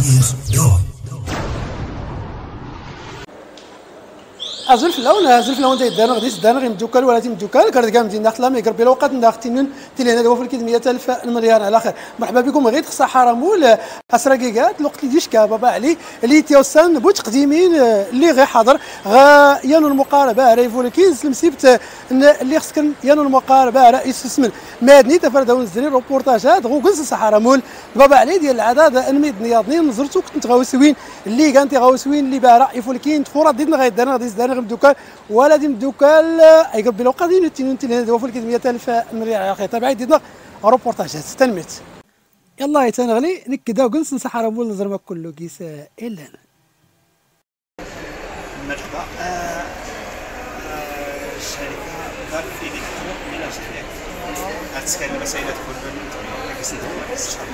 العزيز دول. أزول في الأول أزول في الأول ديال الدار غادي يسد غير مدوكال ولا تيمدوكال كارد كامل ديال داخل المغرب بلا وقت داخل تنين تيلي هذا هو في الكيد 100000 المليار على خير. مرحبا بكم غير صحراء مول اسرا كيكات الوقت اللي ديشكا بابا علي اللي تيوصل بتقديمين اللي غير حاضر يانو المقاربه ريفو الكيز المسيبت اللي خصك يانو المقاربه رئيس السمن مدني تفرد ونزري ريبورتاجات غوكز صحراء مول بابا علي ديال العداد الميد نياضنين زرتو كنت غاوسوين اللي كانتي غاوسوين اللي باه ريفو الكين تفورا ديتنا غادي يسد دوكال ولدي مدوكال يقرب بلا وقت تنين تنين هذا هو في الكيد 100000 مليار على خير. تابعي ديتنا روبورتاجات تنمت يلا يتنغلي نكدا وكنس صحراء مول الزربه كله كيس الا مرحبا الشركه دار الالكترون من الجزائر غتسكن المسائلات كلهم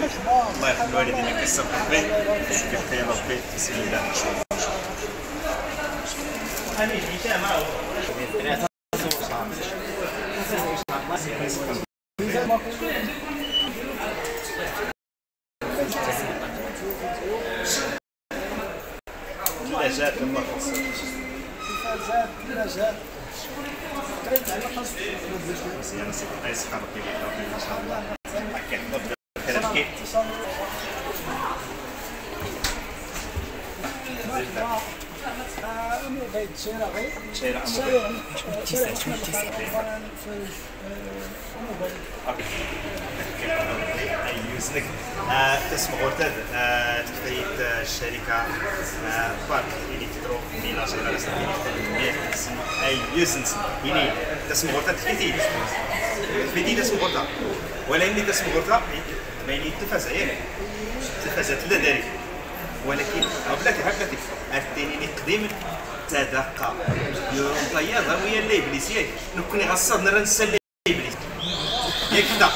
مرحبا الله يرحم والدينا كيسر ربي يشفيك يا ربي بسم الله انا جيت معاه ثلاثه جات لما خلصت جات ان شاء الله يوزنك اسم غرتاد تكتيت الشركه بارك الكترو ميلاجي على اسم اي يوزنس يعني اسم غرتاد تكتيت اسم غرتاد ولكن اسم غرتاد يعني التلفاز عيان التلفازات لا داري ولكن بلاتي هكاك التنين قديم تدقى يوروبايا غاويه لابليس ياك نكون غصبنا راه نسلي ابليس ياك دا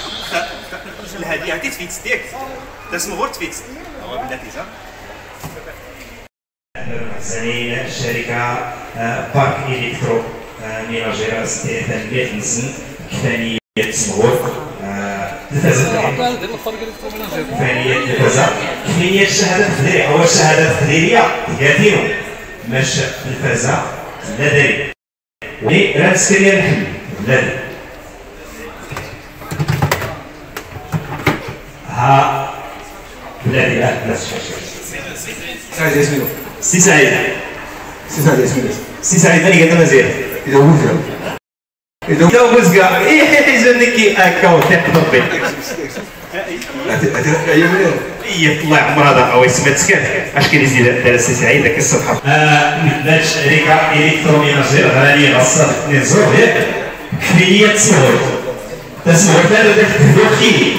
هذه عطيت فيتس ديك تسمى غور تفيتس هو بلاتي صح زعيم الشركه بارك الكترو ميناجير سي تنبيه نسن ثانيه تسمى غور ثانيه الشهاده التقديريه هو الشهاده التقديريه هي دينو مش الفازه لا داري وي راه تسكريه الحمد بلادي ها بلادي لا سعيد اسميو سي سعيد سي سعيد اللي قالنا مزيان اذا هو فهم اذا وزقا اي حاجه نكي هكا وتقدر بك اي طلع عمر هذا اخويا سمات سكات اش كاين يزيد السي سعيد داك الصباح نبدات الشركه الكترونياجير غاليه غصات 2 زور ياك كفيه تصور تصور دابا داك التوكيل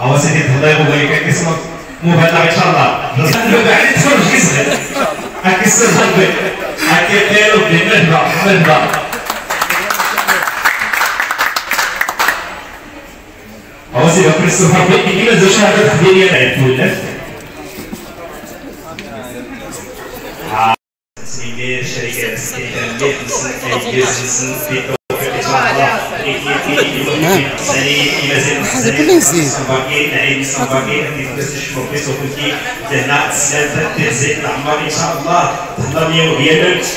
أو سيدي الله يقوي لك كيسمك مبالغ إن شاء الله. بابا علي تخرج كيسمك. كيسمك ربي. كيطير ربي مرحبا مرحبا. أو سيدي كيسمك ربي كيما زوج شهادات خديرية لعبت ولات. سيدي الشركة سيدي تنمية بزنس في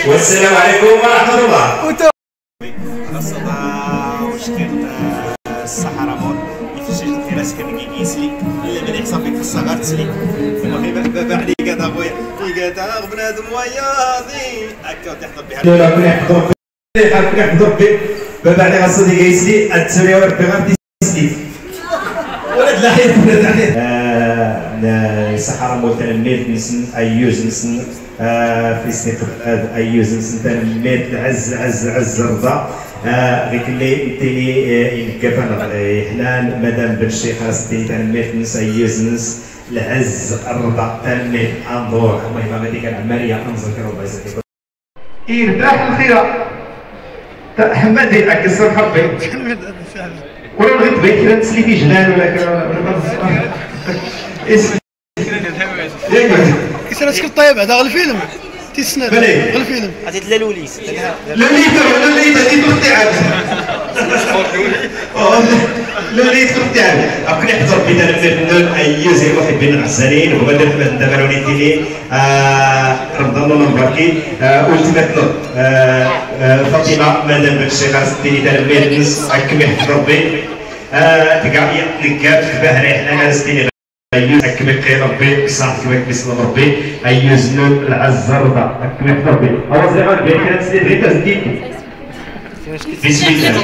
والسلام عليكم ورحمة الله. الصحراء مول في راسك كيسلي اللي يحصل فيك الصغار تسلي بابا علي قاد اخويا قاد بنادم وياضي هكا تحضر بها ربي يحفظك ربي يحفظك بابا علي غصدي يسلي التسوية وربي غادي يسلي ولد لحيت ولد لحيت صحراء مول تنميت نسن ايوز نسن في استقبال ايوز نسن تنميت عز عز عز رضا غير كلي نتيلي نكافا حنان مدام بن الشيخ غصدي تنميت نس ايوز نس العز الرضا تنميت انظور المهم هذيك العملية انذكر الله يسعدك يربح الخير حمادي يلعب كسر حربي ولا بغيت كذا تسلي في جنان ولا اسم ياك كيسرى شكل طيب هذا الفيلم تيسناد الفيلم عاد لا لوليد لوليد كنتعب اكون يحضر بينا الفنان ايوز المحبين العسالين هو دار احمد نتاما اجفرار رمضان الله مباركي ولتمتنا فاطمه مدام الشيخه ستي تلميذ نص اكم يحضر ربي تقعي نكات البهري حنا ستي أيوز أكمل قي ربي صح كمل بسم ربي أيوز نون العزة رضا أكمل ربي أوزع عن بيت كانت سيدي تزديد بسم الله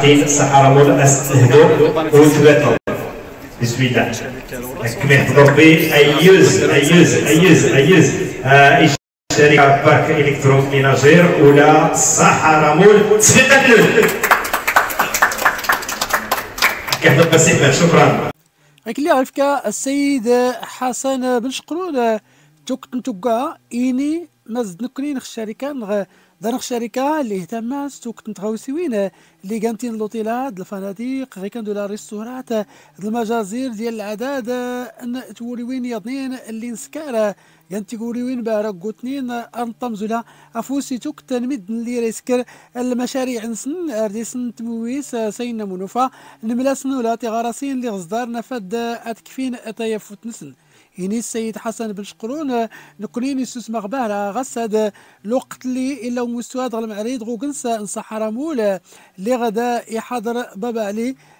تين صحراء مول استنهدوا وثبتوا بسم الله كما يحفظ ربي ايوز ايوز ايوز ايوز الشركه بارك الكترون ميناجير ولا صحراء مول تثبت لول كيحفظ بسيطه شكرا راك اللي عرفك السيد حسن بن شقرون توكا اني نزدنكني الشركه دار شركه اللي اهتمت توكت نتغاوسوين اللي كانتين لوطيلات الفنادق غير كندو لا ريستورات المجازير ديال العداد ان توريوين يضنين اللي نسكار كانت توريوين بارا كوتنين انطمزولا افوسي توكت نمد اللي ريسكر المشاريع نسن ارديسن تمويس سينا منوفا نملاسن ولا تيغارسين اللي غزدار نفد اتكفين اتيفوت نسن إني السيد حسن بن شقرون نقليني سوس مغباه غسد الوقت اللي إلا مستواد المعرض غوكنسا نصحرا مول اللي غدا يحضر بابا علي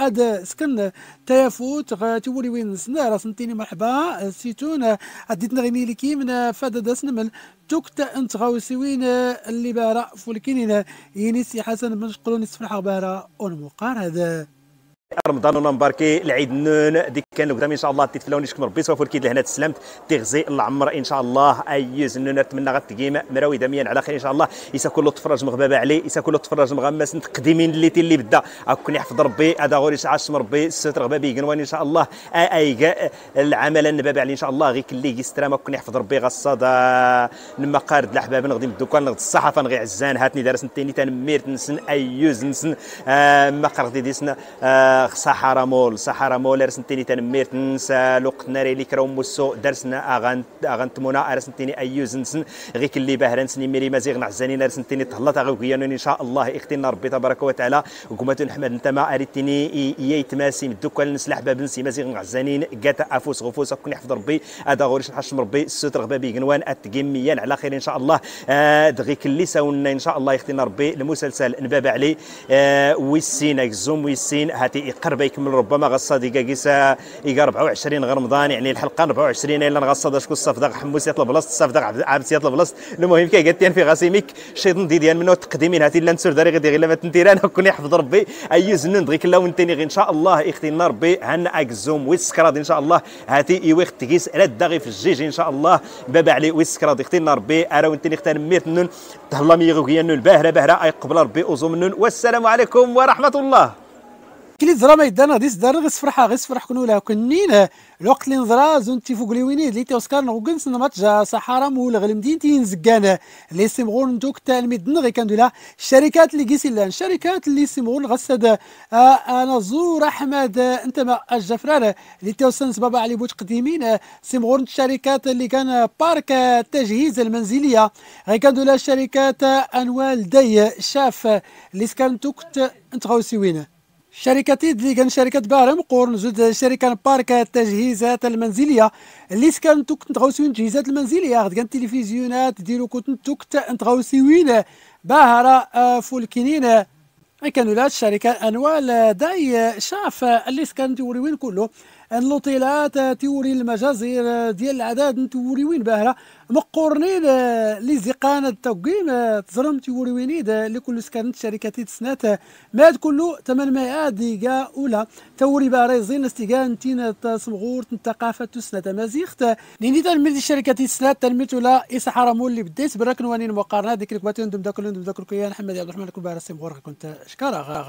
هذا سكن تيافوت تولي وين سنا راه سنتيني مرحبا سيتون عديتنا غيني ليكي من فدد سنمل توكت نتغاوسوين اللي بارا فولكينينا ينسي حسن بن شقرون نصف الحباره ونمقار هذا رمضان الله مباركي العيد نون ديك كان قدام ان شاء الله تيتفلاونيش كن ربي سوا فولكي لهنا تسلمت تغزي العمر ان شاء الله ايز نون نتمنى غتقيم مراوي داميان على خير ان شاء الله يسا كله تفرج مغبابه عليه يسا كله تفرج مغمس نتقديمين اللي بدا اكون يحفظ ربي هذا غوري شعاش مربي الستر غبابي كنوان ان شاء الله ايكا العمل بابا علي ان شاء الله غير كلي يسترام اكون يحفظ ربي غصاد نما قارد الاحباب نغدي من الدكان نغدي الصحافه نغي عزان هاتني دارس نتيني تنمير تنسن ايوز نسن ما قردي ديسن صحراء مول صحراء مول رسنتيني تنمير تنسى لوقتنا ريلي كراوم وسو درسنا اغنتمونا رسنتيني ايوز نسن غير كلي باهرانسني ميري مازيغ نعزانين رسنتيني تهلط غوكيانو ان شاء الله اختينا ربي تبارك وتعالى وكماتون احمد نتاما اريتيني يتماسي الدكان نسل احباب نسي مازيغ نعزانين كاتا افوس غفوس كون يحفظ ربي هذا غوريش نحشم ربي الستر غبابي كنوان اتقيميان على خير ان شاء الله دغي كلي ساونا ان شاء الله اختينا ربي المسلسل نبابا علي ويسين اكزوم ويسين هاتي قرب يكمل ربما غصاد كيسا 24 رمضان يعني الحلقه 24 الا نغصاد شكون الصفدق حموس يطلب بلاصه الصفدق عابس يطلب بلاصه المهم كي قالت في غاسيميك شيطن ديال منو التقديمين هاتي لا نسور داري غير لا تنتيران كون يحفظ ربي اي زنون دغيك لا ونتيني غير ان شاء الله اختينا ربي هن اكزوم ويسكراد ان شاء الله هاتي يويخ تكيس رد دغي في الجيج ان شاء الله بابا علي ويسكراد اختينا ربي ارا ونتيني اختار ميت نون تهلا ميغوكيا نون باهره باهره اي قبل ربي اوزو منون والسلام عليكم ورحمه الله كلي الزرا ما يدانا ديس دار غير صفرح كنو لها كنين الوقت اللي نزرا زون تيفوق لي وينيد اللي تيوسكار نوغنس نماتجا صحراء مول غير مدينة تينزكان اللي سيمغون ندوك تاع المدن غير كندو لها الشركات اللي كيسي لها الشركات اللي سيمغون غسد انا زور احمد نتاما اجفرار اللي تيوسنس بابا علي بو تقديمين سيمغون الشركات اللي كان بارك التجهيز المنزليه غير كندو لها الشركات انوال داي شاف اللي سكان توكت نتغاوسي وينه شركتي اللي كان شركه بارم قرن زود شركه بارك التجهيزات المنزليه اللي سكنتو كنت غاوسيو التجهيزات المنزليه غد كان تلفزيونات ديرو كنتو كنت غاوسيوين باهره فولكينين كانوا لها الشركه انوال داي شاف اللي سكنتو وريوين كله اللوطيلات تيوري المجازر ديال العداد نتوريوين باهره مقورنين لي زقانه التوقيم تزرم تيوريوينيد اللي كل سكانت شركات تسنات ماد كله 800 دقيقه اولى توري باهره زين استيغان تين صغور الثقافه تسنات مازيخت نينيت الملي شركات تسنات تنميت ولا صحراء مول اللي بديت برا كنوانين مقارنه ديك الكبات ندم داك كيان محمد عبد الرحمن كبار السمغور كنت شكرا.